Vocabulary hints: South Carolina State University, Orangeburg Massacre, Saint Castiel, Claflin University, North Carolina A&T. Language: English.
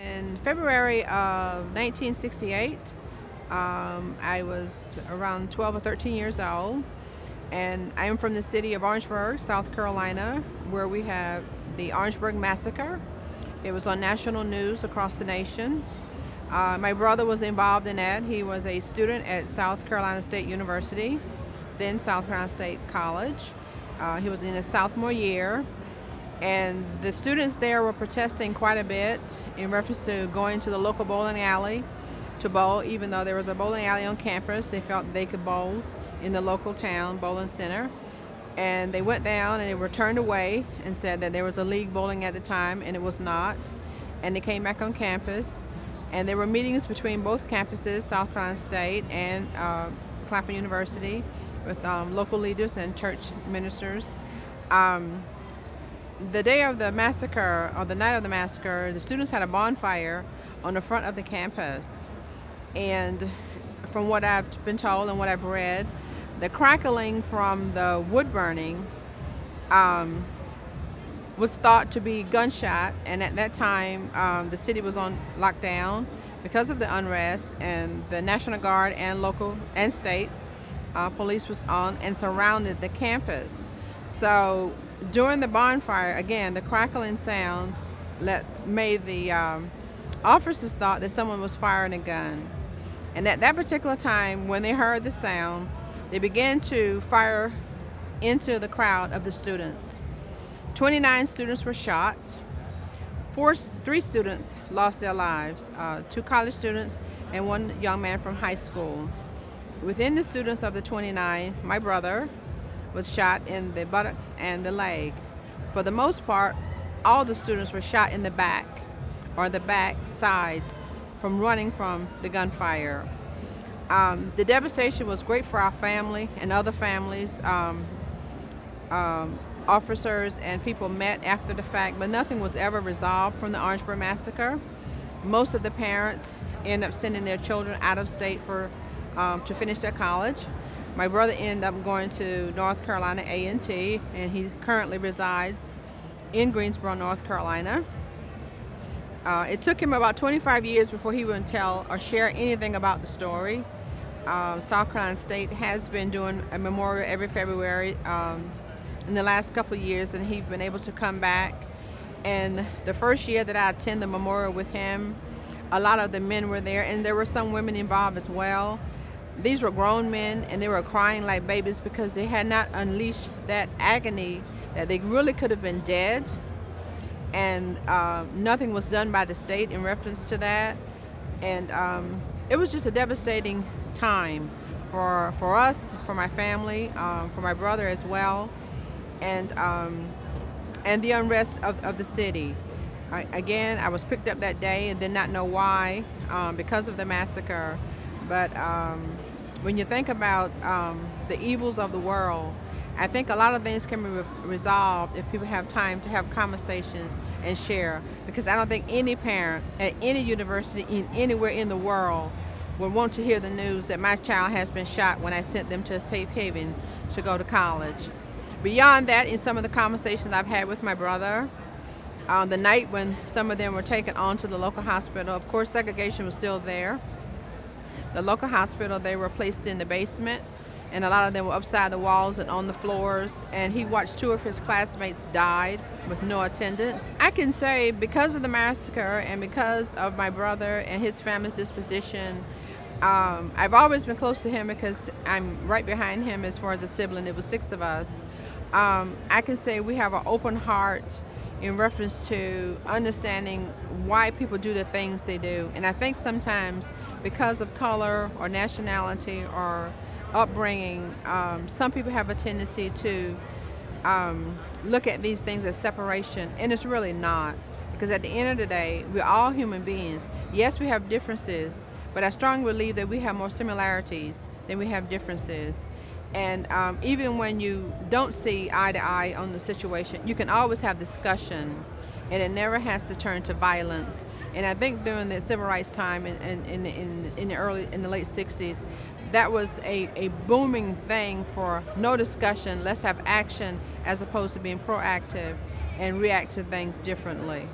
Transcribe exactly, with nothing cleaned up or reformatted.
In February of nineteen sixty-eight, um, I was around twelve or thirteen years old, and I am from the city of Orangeburg, South Carolina, where we have the Orangeburg Massacre. It was on national news across the nation. Uh, my brother was involved in that. He was a student at South Carolina State University, then South Carolina State College. Uh, he was in his sophomore year. And the students there were protesting quite a bit in reference to going to the local bowling alley to bowl. Even though there was a bowling alley on campus, they felt they could bowl in the local town bowling center. And they went down and they were turned away and said that there was a league bowling at the time, and it was not. And they came back on campus, and there were meetings between both campuses, South Carolina State and uh, Claflin University, with um, local leaders and church ministers. Um, The day of the massacre, or the night of the massacre, the students had a bonfire on the front of the campus. And from what I've been told and what I've read, the crackling from the wood burning um, was thought to be gunshot. And at that time, um, the city was on lockdown because of the unrest, and the National Guard and local and state uh, police was on and surrounded the campus. So during the bonfire, again, the crackling sound let, made the um, officers thought that someone was firing a gun. And at that particular time, when they heard the sound, they began to fire into the crowd of the students. twenty-nine students were shot. Four, three students lost their lives, uh, two college students and one young man from high school. Within the students of the twenty-nine, my brother was shot in the buttocks and the leg. For the most part, all the students were shot in the back, or the back sides, from running from the gunfire. Um, the devastation was great for our family and other families. Um, um, officers and people met after the fact, but nothing was ever resolved from the Orangeburg Massacre. Most of the parents end up sending their children out of state for, um, to finish their college. My brother ended up going to North Carolina A and T, and he currently resides in Greensboro, North Carolina. Uh, it took him about twenty-five years before he would tell or share anything about the story. Uh, South Carolina State has been doing a memorial every February um, in the last couple of years, and he's been able to come back. And the first year that I attended the memorial with him, a lot of the men were there, and there were some women involved as well. These were grown men, and they were crying like babies because they had not unleashed that agony, that they really could have been dead. And uh, nothing was done by the state in reference to that. And um, it was just a devastating time for, for us, for my family, um, for my brother as well, and, um, and the unrest of, of the city. I, again, I was picked up that day and did not know why, um, because of the massacre. But um, when you think about um, the evils of the world, I think a lot of things can be re resolved if people have time to have conversations and share. Because I don't think any parent at any university in anywhere in the world would want to hear the news that my child has been shot when I sent them to a safe haven to go to college. Beyond that, in some of the conversations I've had with my brother, um, the night when some of them were taken on to the local hospital, of course segregation was still there. The local hospital, they were placed in the basement, and a lot of them were upside the walls and on the floors, and he watched two of his classmates die with no attendance. I can say, because of the massacre and because of my brother and his family's disposition, um, I've always been close to him because I'm right behind him as far as a sibling. It was six of us. Um, I can say we have an open heart in reference to understanding why people do the things they do. And I think sometimes because of color or nationality or upbringing, um, some people have a tendency to um, look at these things as separation, and it's really not. Because at the end of the day, we're all human beings. Yes, we have differences, but I strongly believe that we have more similarities than we have differences. And um, even when you don't see eye to eye on the situation, you can always have discussion, and it never has to turn to violence. And I think during the civil rights time in, in, in, in the early, in the late sixties, that was a, a booming thing for no discussion, let's have action, as opposed to being proactive and react to things differently.